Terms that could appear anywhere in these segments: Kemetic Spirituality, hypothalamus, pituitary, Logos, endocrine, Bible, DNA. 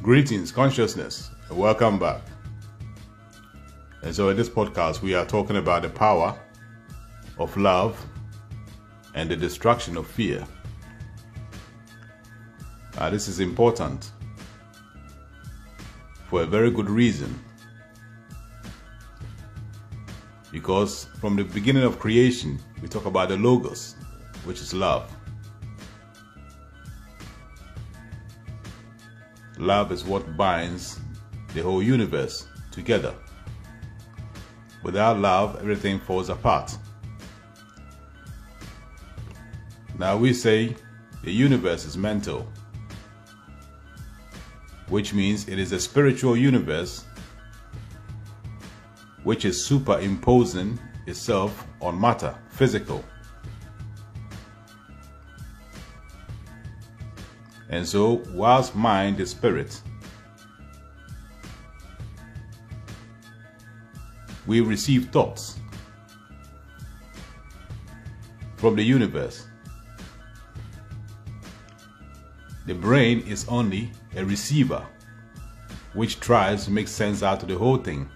Greetings, consciousness, and welcome back. And so in this podcast, we are talking about the power of love and the destruction of fear. This is important for a very good reason. Because from the beginning of creation, we talk about the Logos, which is love. Love is what binds the whole universe together. Without love, everything falls apart. Now we say the universe is mental, which means it is a spiritual universe which is superimposing itself on matter, physical. And so, whilst mind is spirit, we receive thoughts from the universe. The brain is only a receiver, which tries to make sense out of the whole thing.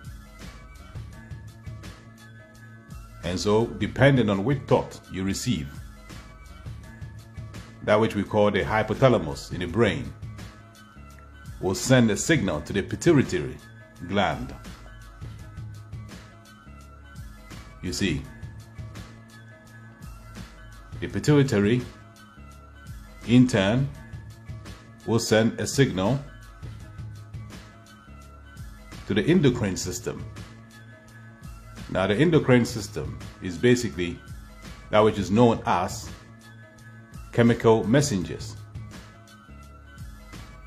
And so, depending on which thought you receive, that which we call the hypothalamus in the brain will send a signal to the pituitary gland. You see, the pituitary in turn will send a signal to the endocrine system. Now, the endocrine system is basically that which is known as chemical messengers.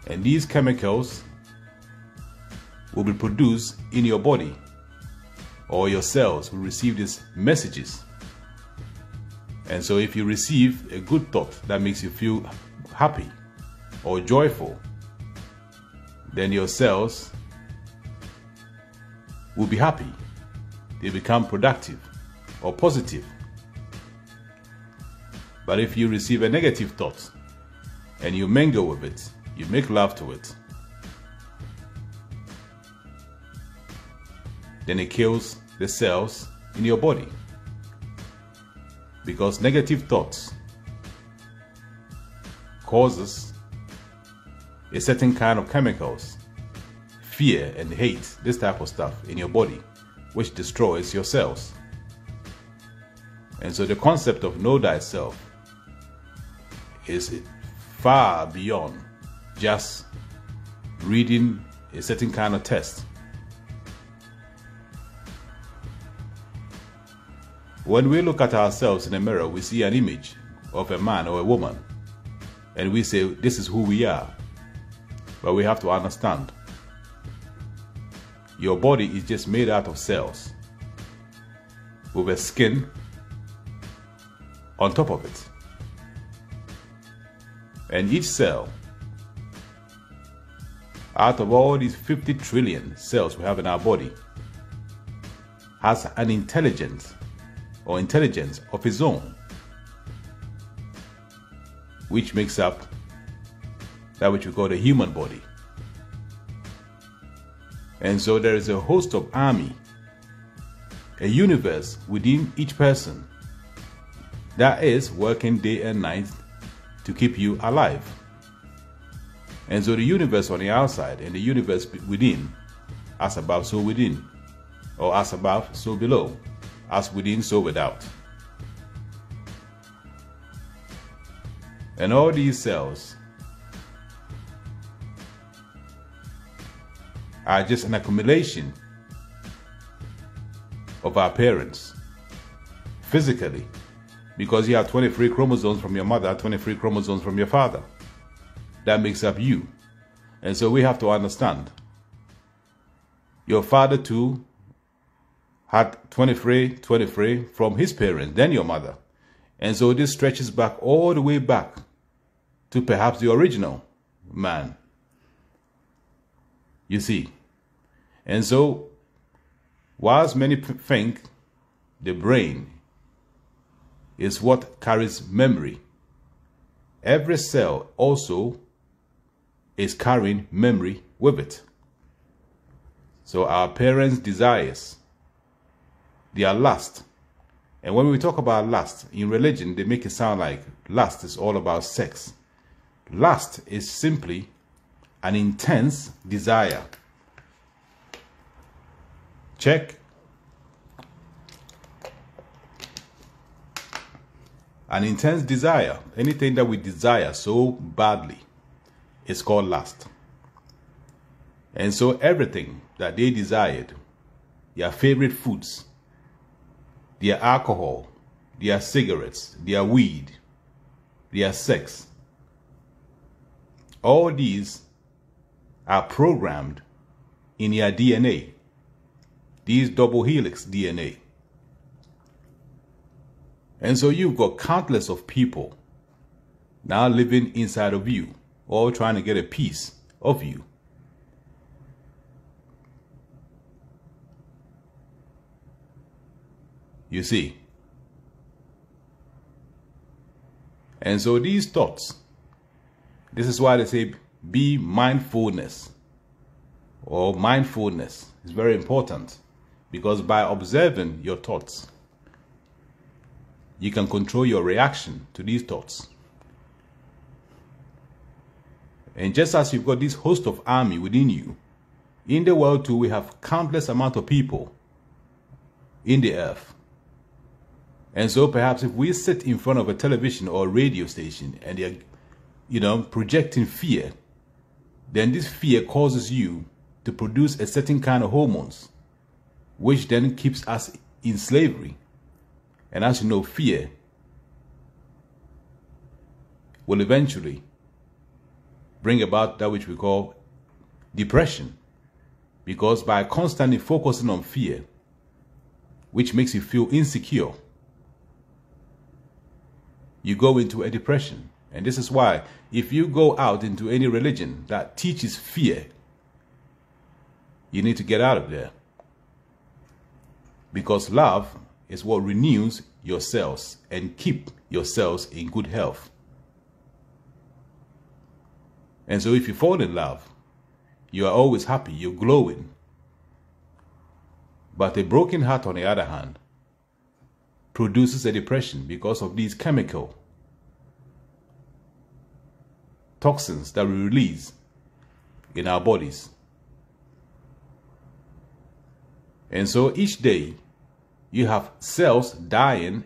And these chemicals will be produced in your body, or your cells will receive these messages. And so if you receive a good thought that makes you feel happy or joyful, then your cells will be happy. They become productive or positive. But if you receive a negative thought and you mingle with it, you make love to it, then it kills the cells in your body. Because negative thoughts causes a certain kind of chemicals, fear and hate, this type of stuff in your body, which destroys your cells. And so the concept of know thyself is far beyond just reading a certain kind of text. When we look at ourselves in a mirror, we see an image of a man or a woman, and we say, this is who we are. But we have to understand, your body is just made out of cells with a skin on top of it. And each cell, out of all these 50 trillion cells we have in our body, has an intelligence of its own, which makes up that which we call the human body. And so there is a host of army, a universe within each person that is working day and night to keep you alive. And so the universe on the outside and the universe within, as above so within, or as above so below, as within so without. And all these cells are just an accumulation of our parents physically, because you have 23 chromosomes from your mother, 23 chromosomes from your father. That makes up you. And so we have to understand, your father too had 23 from his parents, then your mother. And so this stretches back all the way back to perhaps the original man. You see. And so, whilst many think the brain is what carries memory, every cell also is carrying memory with it. So our parents' desires, they are lust. And when we talk about lust, in religion, they make it sound like lust is all about sex. Lust is simply an intense desire. Check. An intense desire, anything that we desire so badly, is called lust. And so everything that they desired, their favorite foods, their alcohol, their cigarettes, their weed, their sex, all these are programmed in their DNA, these double helix DNA. And so you've got countless of people now living inside of you, all trying to get a piece of you. You see? And so these thoughts, this is why they say be mindfulness or mindfulness is very important, because by observing your thoughts, you can control your reaction to these thoughts. And just as you've got this host of army within you, in the world too, we have countless amount of people in the earth. And so perhaps if we sit in front of a television or a radio station and they're, projecting fear, then this fear causes you to produce a certain kind of hormones, which then keeps us in slavery. And as you know, fear will eventually bring about that which we call depression. Because by constantly focusing on fear, which makes you feel insecure, you go into a depression. And this is why if you go out into any religion that teaches fear, you need to get out of there. Because love is what renews yourselves and keep yourselves in good health. And so if you fall in love, you are always happy, you're glowing. But a broken heart, on the other hand, produces a depression because of these chemical toxins that we release in our bodies. And so each day, you have cells dying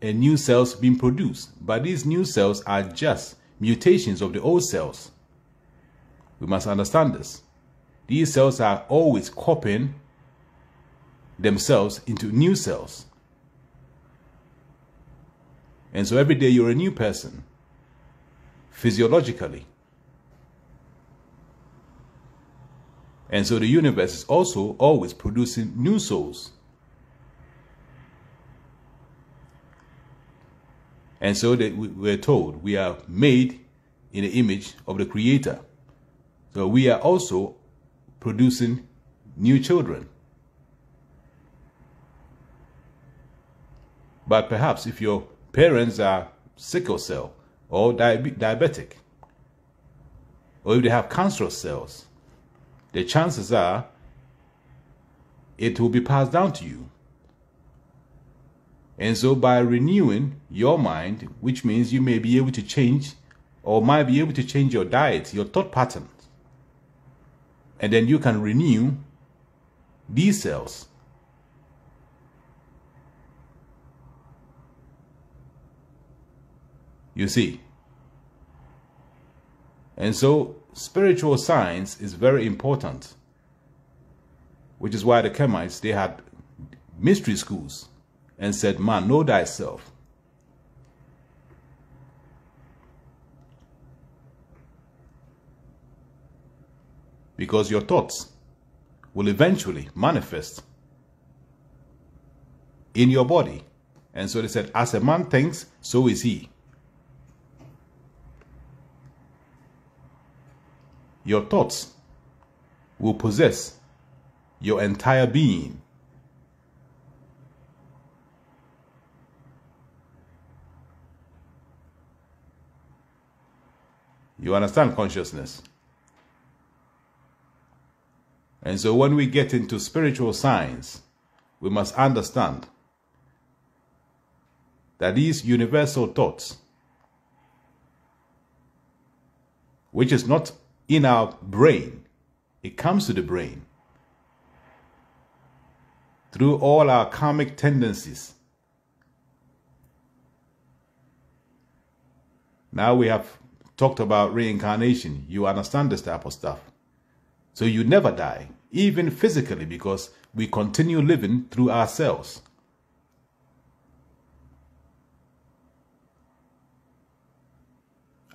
and new cells being produced. But these new cells are just mutations of the old cells. We must understand this. These cells are always copying themselves into new cells. And so every day you're a new person, physiologically. And so the universe is also always producing new souls. And so that we're told we are made in the image of the Creator. So we are also producing new children. But perhaps if your parents are sickle cell or diabetic, or if they have cancerous cells, the chances are it will be passed down to you. And so by renewing your mind, which means you may be able to change or might be able to change your diet, your thought pattern. And then you can renew these cells. You see. And so spiritual science is very important, which is why the Kemites, they had mystery schools and said, man, know thyself. Because your thoughts will eventually manifest in your body. And so they said, as a man thinks, so is he. Your thoughts will possess your entire being. You understand consciousness? And so when we get into spiritual science, we must understand that these universal thoughts, which is not in our brain, it comes to the brain through all our karmic tendencies. Now we have talked about reincarnation. You understand this type of stuff. So you never die, even physically, because we continue living through ourselves.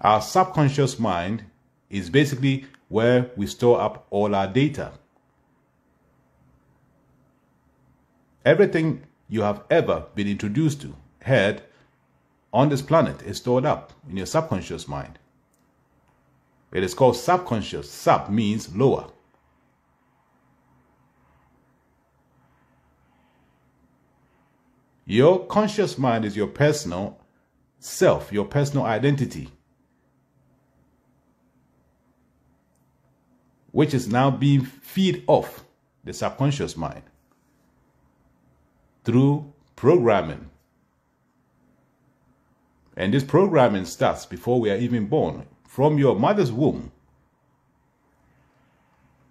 Our subconscious mind is basically where we store up all our data. Everything you have ever been introduced to, heard, on this planet is stored up in your subconscious mind. It is called subconscious. Sub means lower. Your conscious mind is your personal self, your personal identity, which is now being fed off the subconscious mind through programming. And this programming starts before we are even born. From your mother's womb,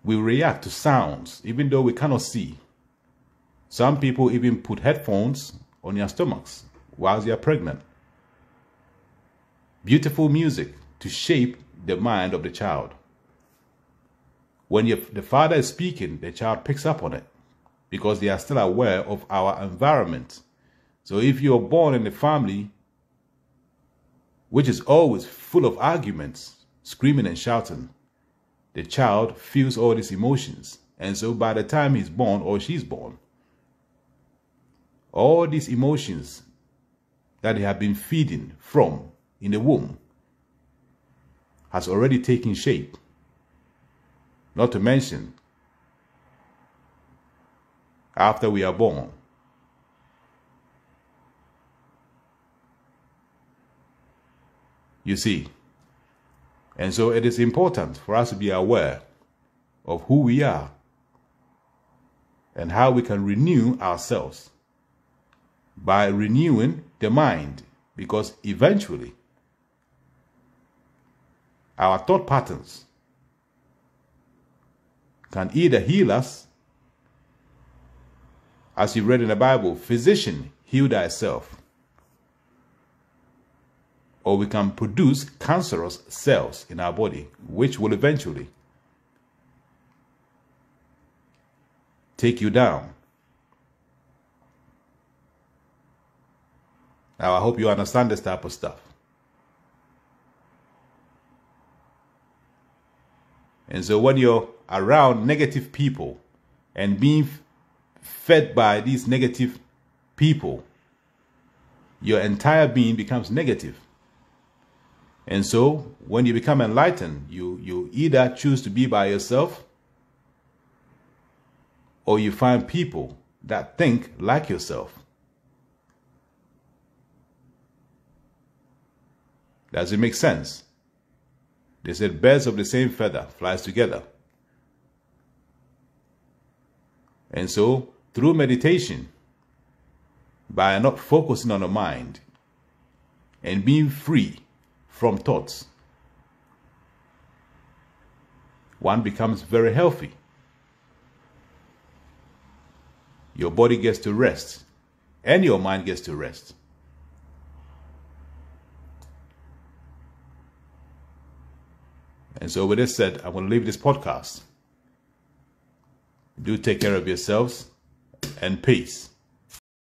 we react to sounds, even though we cannot see. Some people even put headphones on their stomachs whilst they are pregnant. Beautiful music to shape the mind of the child. When the father is speaking, the child picks up on it because they are still aware of our environment. So if you are born in a family which is always full of arguments, screaming and shouting, the child feels all these emotions. And so by the time he's born or she's born, all these emotions that they have been feeding from in the womb has already taken shape. Not to mention, after we are born, you see. And so it is important for us to be aware of who we are and how we can renew ourselves by renewing the mind, because eventually our thought patterns can either heal us, as you read in the Bible, physician, heal thyself, or we can produce cancerous cells in our body, which will eventually take you down. Now, I hope you understand this type of stuff. And so when you're around negative people and being fed by these negative people, your entire being becomes negative. And so, when you become enlightened, you either choose to be by yourself, or you find people that think like yourself. Does it make sense? They said, birds of the same feather flies together. And so, through meditation, by not focusing on the mind and being free from thoughts, one becomes very healthy. Your body gets to rest and your mind gets to rest. And so with this said, I'm going to leave this podcast. Do take care of yourselves, and peace.